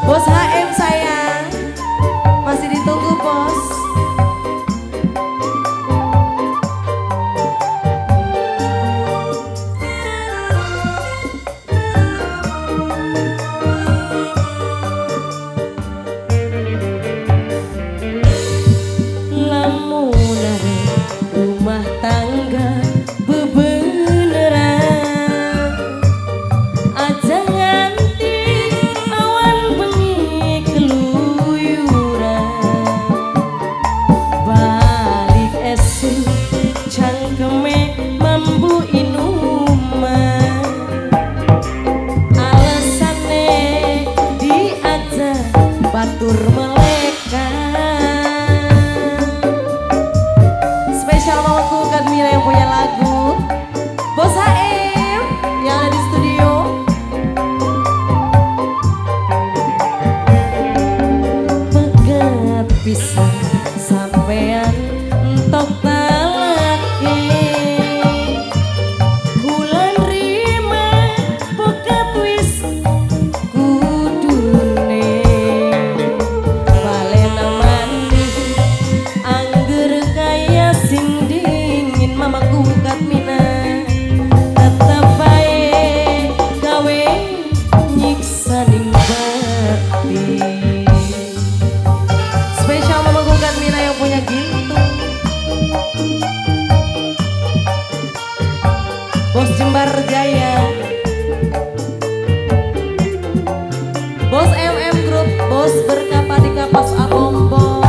Bos HM sayang, masih ditunggu bos. Lamunan rumah tangga batur meleka. Spesial mamaku Kadmira yang punya lagu. Bos HM yang ada di studio, pegat pisang sampean entok talaki. Spesial mamaku Kadmira yang punya gitu. Bos Jembar Jaya, Bos MM Group, Bos Berkapati Kapas Abombong,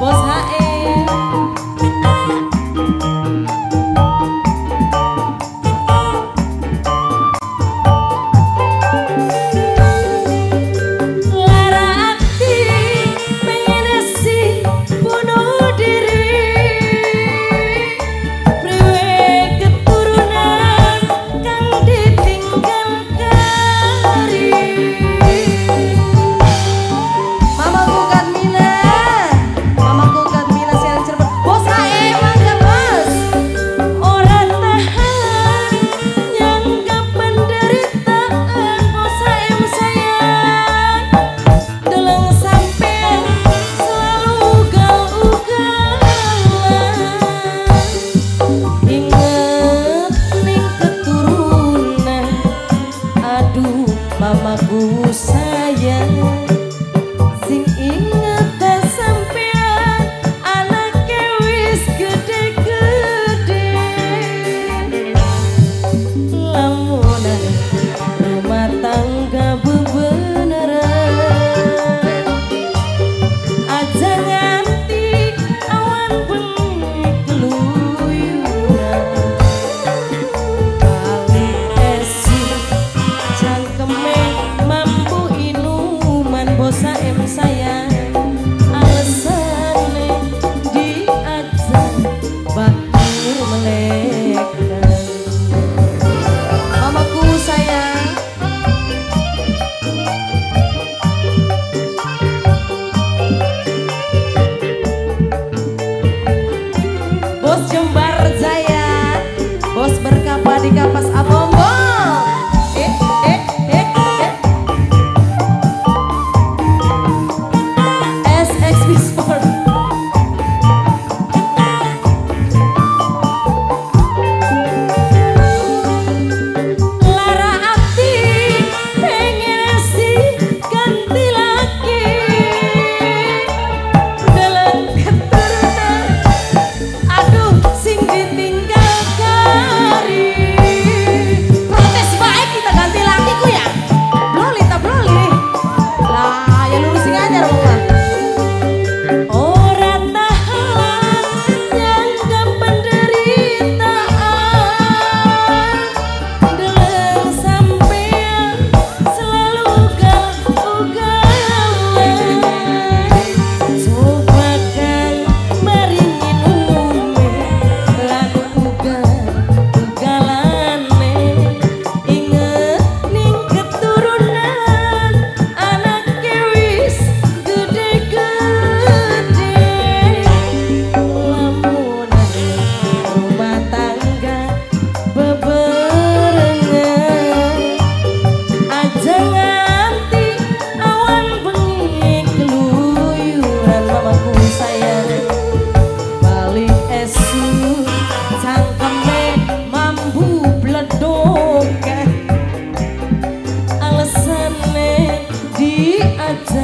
Bos HM. Mamaku sayang, sing inget tak sampean anaknya wis gede-gede. Lamunan rumah tangga bebeneran, aja nganti awan bengi keluyuran. Kali esih cangkeme mampu inuman.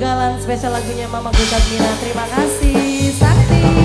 Ugalan spesial lagunya Mama Gutat Mira. Terima kasih Sakti.